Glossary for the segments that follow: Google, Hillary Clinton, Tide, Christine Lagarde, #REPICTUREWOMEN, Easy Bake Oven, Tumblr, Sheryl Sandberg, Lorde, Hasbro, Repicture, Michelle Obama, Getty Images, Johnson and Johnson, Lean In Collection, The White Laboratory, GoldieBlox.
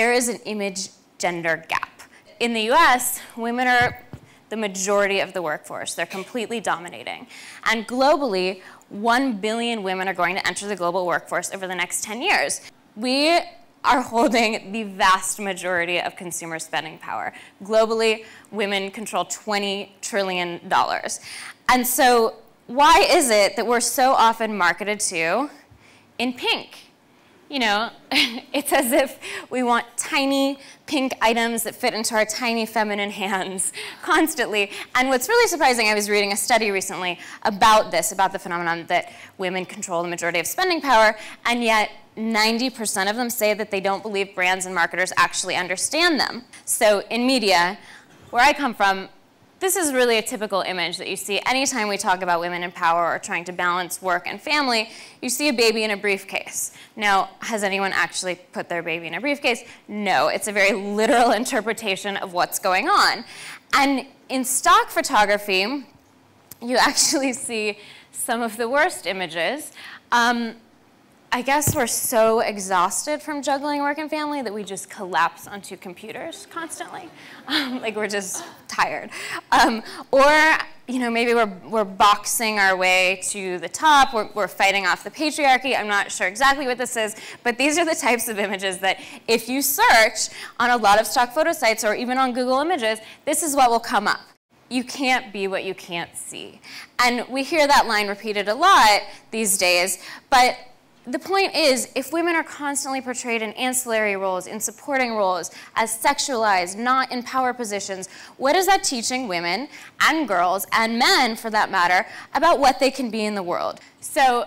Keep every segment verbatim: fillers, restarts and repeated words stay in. there is an image gender gap. In the U S, women are the majority of the workforce. They're completely dominating. And globally, one billion women are going to enter the global workforce over the next ten years. We are holding the vast majority of consumer spending power. Globally, women control twenty trillion dollars. And so why is it that we're so often marketed to in pink? You know, it's as if we want tiny pink items that fit into our tiny feminine hands constantly. And what's really surprising, I was reading a study recently about this, about the phenomenon that women control the majority of spending power, and yet ninety percent of them say that they don't believe brands and marketers actually understand them. So in media, where I come from, this is really a typical image that you see anytime we talk about women in power or trying to balance work and family. You see a baby in a briefcase. Now, has anyone actually put their baby in a briefcase? No, it's a very literal interpretation of what's going on. And in stock photography, you actually see some of the worst images. Um, I guess we're so exhausted from juggling work and family that we just collapse onto computers constantly. Um, like we're just tired. Um, or, you know, maybe we're, we're boxing our way to the top. We're, we're fighting off the patriarchy. I'm not sure exactly what this is, but these are the types of images that if you search on a lot of stock photo sites or even on Google Images, this is what will come up. You can't be what you can't see. And we hear that line repeated a lot these days, but the point is, if women are constantly portrayed in ancillary roles, in supporting roles, as sexualized, not in power positions, what is that teaching women and girls and men, for that matter, about what they can be in the world? So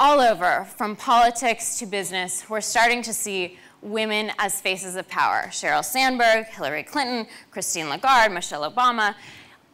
all over, from politics to business, we're starting to see women as faces of power. Sheryl Sandberg, Hillary Clinton, Christine Lagarde, Michelle Obama.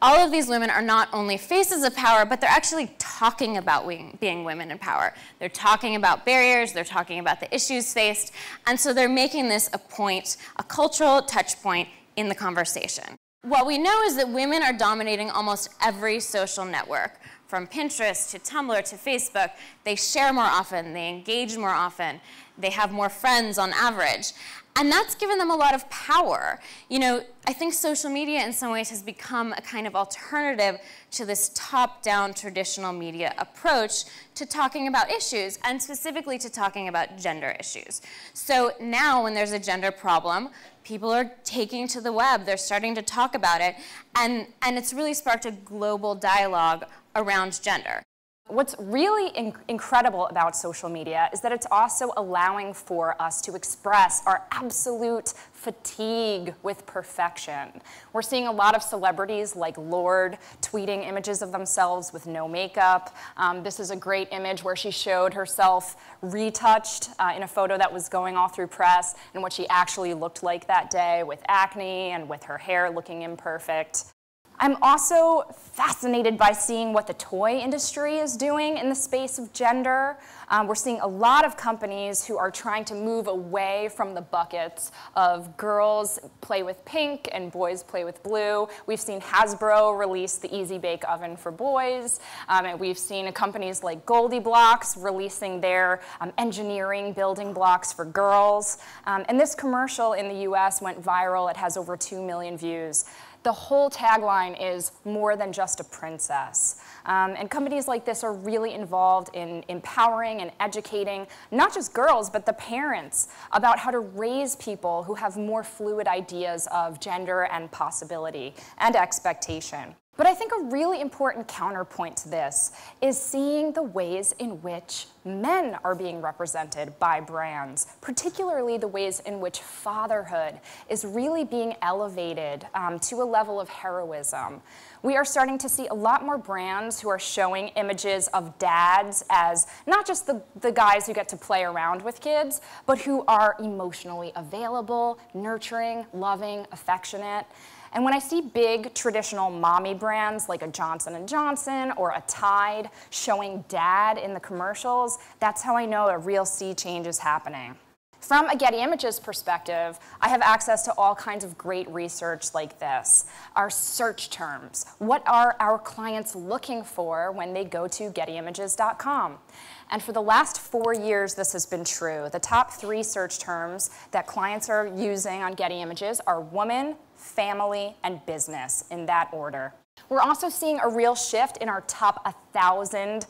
All of these women are not only faces of power, but they're actually talking about being women in power. They're talking about barriers, they're talking about the issues faced, and so they're making this a point, a cultural touch point in the conversation. What we know is that women are dominating almost every social network, from Pinterest to Tumblr to Facebook. They share more often, they engage more often, they have more friends on average. And that's given them a lot of power. You know, I think social media in some ways has become a kind of alternative to this top-down traditional media approach to talking about issues, and specifically to talking about gender issues. So now when there's a gender problem, people are taking to the web, they're starting to talk about it, and, and it's really sparked a global dialogue around gender. What's really inc- incredible about social media is that it's also allowing for us to express our absolute fatigue with perfection. We're seeing a lot of celebrities like Lorde tweeting images of themselves with no makeup. Um, this is a great image where she showed herself retouched uh, in a photo that was going all through press, and what she actually looked like that day, with acne and with her hair looking imperfect. I'm also fascinated by seeing what the toy industry is doing in the space of gender. Um, we're seeing a lot of companies who are trying to move away from the buckets of girls play with pink and boys play with blue. We've seen Hasbro release the Easy Bake Oven for boys, um, and we've seen companies like GoldieBlox releasing their um, engineering building blocks for girls. Um, and this commercial in the U S went viral. It has over two million views. The whole tagline is more than just a princess. Um, and companies like this are really involved in empowering and educating not just girls, but the parents about how to raise people who have more fluid ideas of gender and possibility and expectation. But I think a really important counterpoint to this is seeing the ways in which men are being represented by brands, particularly the ways in which fatherhood is really being elevated um, to a level of heroism. We are starting to see a lot more brands who are showing images of dads as not just the, the guys who get to play around with kids, but who are emotionally available, nurturing, loving, affectionate. And when I see big traditional mommy brands like a Johnson and Johnson or a Tide showing dad in the commercials, that's how I know a real sea change is happening. From a Getty Images perspective, I have access to all kinds of great research like this. Our search terms. What are our clients looking for when they go to Getty Images dot com? And for the last four years, this has been true. The top three search terms that clients are using on Getty Images are woman, family, and business, in that order. We're also seeing a real shift in our top one thousand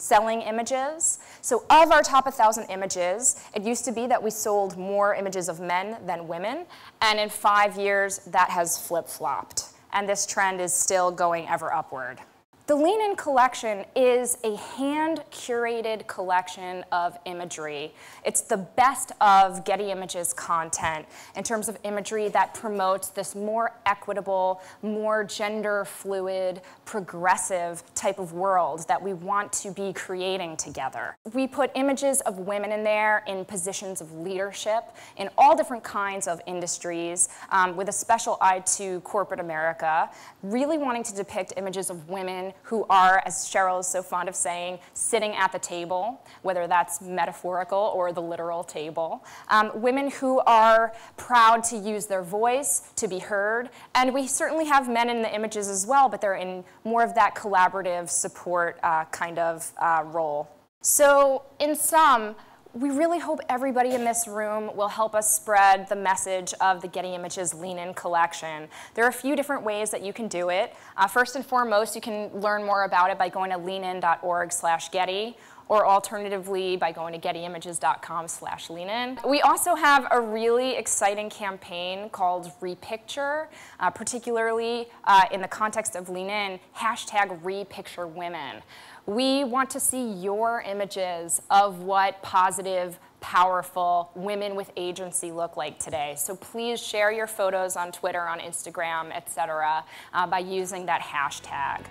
selling images. So of our top one thousand images, it used to be that we sold more images of men than women, and in five years that has flip-flopped. And this trend is still going ever upward. The Lean In Collection is a hand-curated collection of imagery. It's the best of Getty Images content in terms of imagery that promotes this more equitable, more gender-fluid, progressive type of world that we want to be creating together. We put images of women in there in positions of leadership in all different kinds of industries, um, with a special eye to corporate America, really wanting to depict images of women who are, as Sheryl is so fond of saying, sitting at the table, whether that's metaphorical or the literal table. Um, women who are proud to use their voice, to be heard, and we certainly have men in the images as well, but they're in more of that collaborative support uh, kind of uh, role. So in sum, we really hope everybody in this room will help us spread the message of the Getty Images Lean In Collection. There are a few different ways that you can do it. Uh, first and foremost, you can learn more about it by going to leanin dot org slash Getty, or alternatively by going to Getty Images dot com slash lean in. We also have a really exciting campaign called Repicture, uh, particularly uh, in the context of Lean In, hashtag RepictureWomen. We want to see your images of what positive, powerful women with agency look like today. So please share your photos on Twitter, on Instagram, et cetera, uh, by using that hashtag.